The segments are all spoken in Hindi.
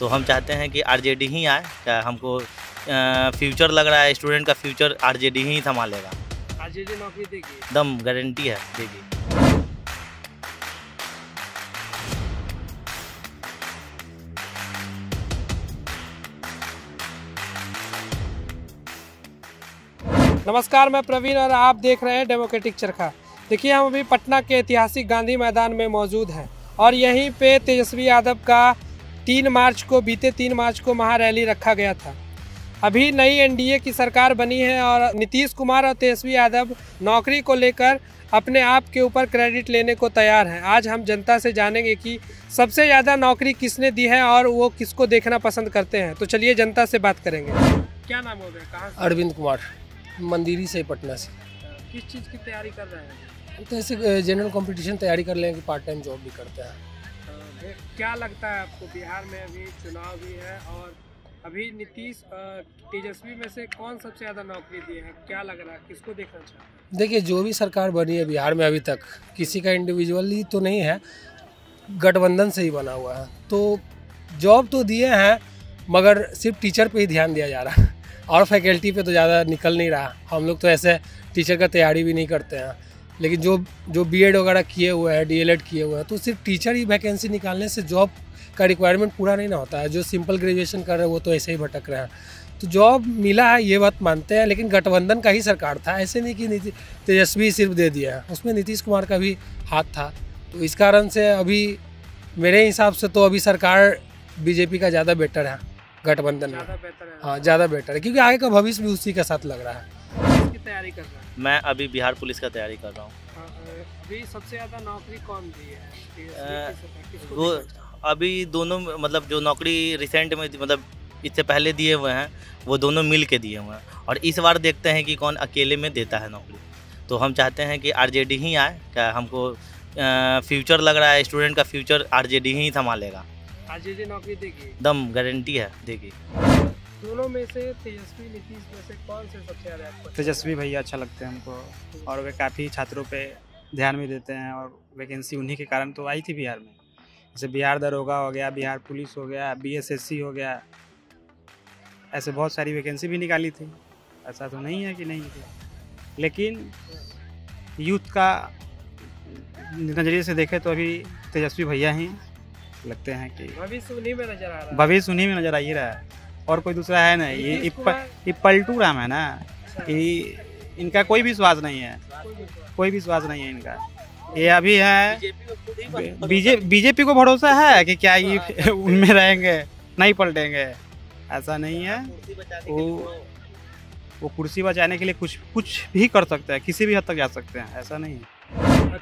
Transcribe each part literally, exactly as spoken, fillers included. तो हम चाहते हैं कि आरजेडी ही आए। हमको फ्यूचर लग रहा है, स्टूडेंट का फ्यूचर आरजेडी ही संभालेगा। आरजेडी नौकरी देगी, एकदम गारंटी है देगी। नमस्कार, मैं प्रवीण और आप देख रहे हैं डेमोक्रेटिक चरखा। देखिए, हम अभी पटना के ऐतिहासिक गांधी मैदान में मौजूद हैं और यहीं पे तेजस्वी यादव का तीन मार्च को बीते तीन मार्च को महारैली रखा गया था। अभी नई एनडीए की सरकार बनी है और नीतीश कुमार और तेजस्वी यादव नौकरी को लेकर अपने आप के ऊपर क्रेडिट लेने को तैयार हैं। आज हम जनता से जानेंगे कि सबसे ज़्यादा नौकरी किसने दी है और वो किसको देखना पसंद करते हैं। तो चलिए जनता से बात करेंगे। क्या नाम हो गया? कहाँ? अरविंद कुमार, मंदिरी से, पटना से। किस चीज़ की तैयारी कर रहे हैं? तो ऐसे जनरल कंपटीशन तैयारी कर लेंगे, पार्ट टाइम जॉब भी करते हैं। तो क्या लगता है आपको, बिहार में अभी चुनाव भी है और अभी नीतीश तेजस्वी में से कौन सबसे ज़्यादा नौकरी दिए हैं? क्या लग रहा है, किसको देखना चाहिए? देखिए, जो भी सरकार बनी है बिहार में अभी तक किसी का इंडिविजुअली तो नहीं है, गठबंधन से ही बना हुआ है। तो जॉब तो दिए हैं मगर सिर्फ टीचर पर ही ध्यान दिया जा रहा है और फैकल्टी पे तो ज़्यादा निकल नहीं रहा। हम लोग तो ऐसे टीचर का तैयारी भी नहीं करते हैं, लेकिन जो जो बीएड वगैरह किए हुए हैं, डीएलएड किए हुए हैं, तो सिर्फ टीचर ही वैकेंसी निकालने से जॉब का रिक्वायरमेंट पूरा नहीं ना होता है। जो सिंपल ग्रेजुएशन कर रहे हैं वो तो ऐसे ही भटक रहे हैं। तो जॉब मिला है ये बात मानते हैं, लेकिन गठबंधन का ही सरकार था, ऐसे नहीं कि तेजस्वी सिर्फ दे दिया है, उसमें नीतीश कुमार का भी हाथ था। तो इस कारण से अभी मेरे हिसाब से तो अभी सरकार बीजेपी का ज़्यादा बेटर है गठबंधन में। हाँ, ज़्यादा बेटर है क्योंकि आगे का भविष्य भी उसी के साथ लग रहा है। किसकी तैयारी कर रहा है? मैं अभी बिहार पुलिस का तैयारी कर रहा हूँ। अभी सबसे ज़्यादा नौकरी कौन दी है? वो अभी दोनों, मतलब जो नौकरी रिसेंट में, मतलब इससे पहले दिए हुए हैं, वो दोनों मिल के दिए हुए हैं। और इस बार देखते हैं कि कौन अकेले में देता है नौकरी। तो हम चाहते हैं कि आरजेडी ही आए। क्या हमको फ्यूचर लग रहा है, स्टूडेंट का फ्यूचर आरजेडी ही संभालेगा। आरजेडी नौकरी देगी, एकदम गारंटी है देगी। दोनों में से तेजस्वी नीतीश में से कौन से सबसे ज़्यादा? तेजस्वी भैया अच्छा लगते हैं हमको और वे काफ़ी छात्रों पे ध्यान भी देते हैं और वैकेंसी उन्हीं के कारण तो आई थी बिहार में। जैसे बिहार दरोगा हो गया, बिहार पुलिस हो गया, बीएसएससी हो गया, ऐसे बहुत सारी वैकेंसी भी निकाली थी। ऐसा तो नहीं है कि नहीं थी, लेकिन यूथ का नज़रिए से देखें तो अभी तेजस्वी भैया ही लगते हैं कि भविष्य उन्हीं में नजर आ रहा है। भविष्य उन्हीं में नजर आ ही रहा है और कोई दूसरा है ना। ये ये पलटू राम है ना, ये इनका कोई विश्वास नहीं है, कोई विश्वास नहीं है इनका। ये अभी है बीजेपी, बीजेपी को भरोसा है कि क्या ये उनमें रहेंगे, नहीं पलटेंगे, ऐसा नहीं है। वो वो कुर्सी बचाने के लिए कुछ कुछ भी कर सकते हैं, किसी भी हद तक जा सकते हैं, ऐसा नहीं है।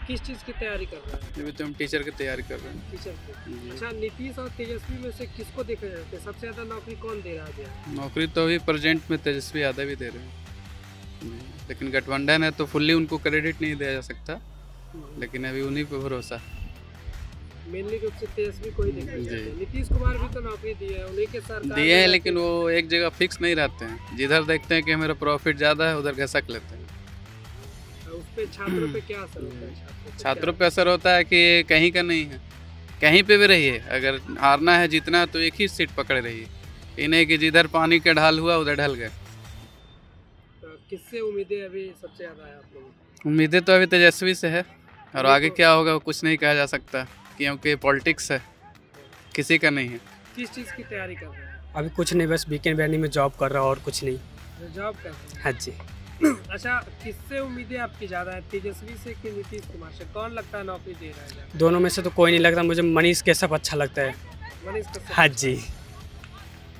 किस चीज़ की तैयारी कर रहे हैं? अभी तो हम टीचर की तैयारी कर रहे हैं। टीचर की। अच्छा, नीतीश और तेजस्वी में से किसको देखा जाता है? सबसे ज़्यादा नौकरी कौन दे रहा है? नौकरी तो अभी प्रेजेंट में तेजस्वी यादव ही दे रहे हैं, लेकिन गठबंधन है तो फुल्ली उनको क्रेडिट नहीं दिया जा सकता, लेकिन अभी उन्हीं पर भरोसा मेनली रूप से तेजस्वी को ही देखा जाता है। नीतीश कुमार भी तो नौकरी दी है, उन्हीं के साथ दिए हैं, लेकिन वो एक जगह फिक्स नहीं रहते हैं। जिधर देखते हैं कि मेरा प्रॉफिट ज़्यादा है उधर घसक लेते हैं। पे छात्रों पे क्या असर होता है? छात्रों पे असर होता है कि कहीं का नहीं है, कहीं पे भी रहिए, अगर हारना है जीतना तो एक ही सीट पकड़ रही है। इन्हें कि जिधर पानी का ढाल हुआ उधर ढल गए। तो किससे उम्मीदें अभी सबसे ज़्यादा है आप लोगों? उम्मीदें तो अभी तेजस्वी से है और आगे क्या होगा वो कुछ नहीं कहा जा सकता क्योंकि पॉलिटिक्स है, किसी का नहीं है। किस चीज़ की तैयारी कर रहे हैं? अभी कुछ नहीं, बस वीकेंड वैली में जॉब कर रहा हूँ और कुछ नहीं। जॉब कर रहे हैं? हाँ जी। अच्छा, किससे उम्मीदें आपकी ज़्यादा है, तेजस्वी से कि नीतीश कुमार से? कौन लगता है नौकरी दे रहा है? दोनों में से तो कोई नहीं लगता मुझे, मनीष के सब अच्छा लगता है। मनीष के सब? हाँ जी,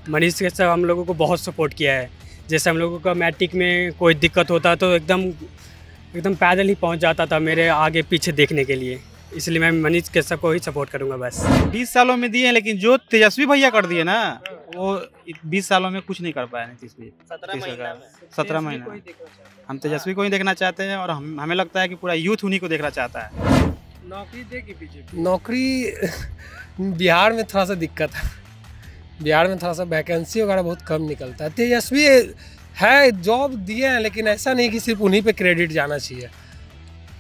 मनीष के सब हम लोगों को बहुत सपोर्ट किया है। जैसे हम लोगों का मैट्रिक में कोई दिक्कत होता तो एकदम एकदम पैदल ही पहुँच जाता था मेरे आगे पीछे देखने के लिए, इसलिए मैं मनीष के सब को ही सपोर्ट करूँगा। बस बीस सालों में दिए हैं, लेकिन जो तेजस्वी भैया कर दिए ना वो बीस सालों में कुछ नहीं कर पाया नीतीश भैया। सत्रह महीना हम तेजस्वी को ही देखना चाहते हैं और हम हमें लगता है कि पूरा यूथ उन्हीं को देखना चाहता है। नौकरी देगी बीजेपी? नौकरी बिहार में थोड़ा सा दिक्कत है, बिहार में थोड़ा सा वैकेंसी वगैरह बहुत कम निकलता है। तेजस्वी है, जॉब दिए हैं, लेकिन ऐसा नहीं कि सिर्फ उन्हीं पर क्रेडिट जाना चाहिए।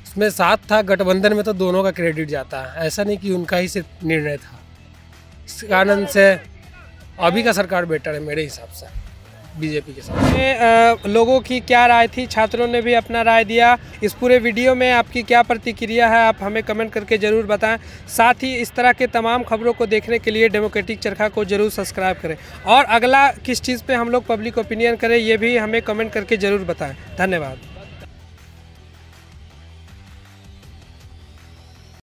उसमें साथ था गठबंधन में तो दोनों का क्रेडिट जाता है, ऐसा नहीं कि उनका ही सिर्फ निर्णय था। इस कारण से अभी का सरकार बेटर है मेरे हिसाब से बीजेपी के साथ। लोगों की क्या राय थी, छात्रों ने भी अपना राय दिया। इस पूरे वीडियो में आपकी क्या प्रतिक्रिया है आप हमें कमेंट करके ज़रूर बताएं। साथ ही इस तरह के तमाम खबरों को देखने के लिए डेमोक्रेटिक चरखा को ज़रूर सब्सक्राइब करें और अगला किस चीज़ पे हम लोग पब्लिक ओपिनियन करें ये भी हमें कमेंट करके ज़रूर बताएं। धन्यवाद।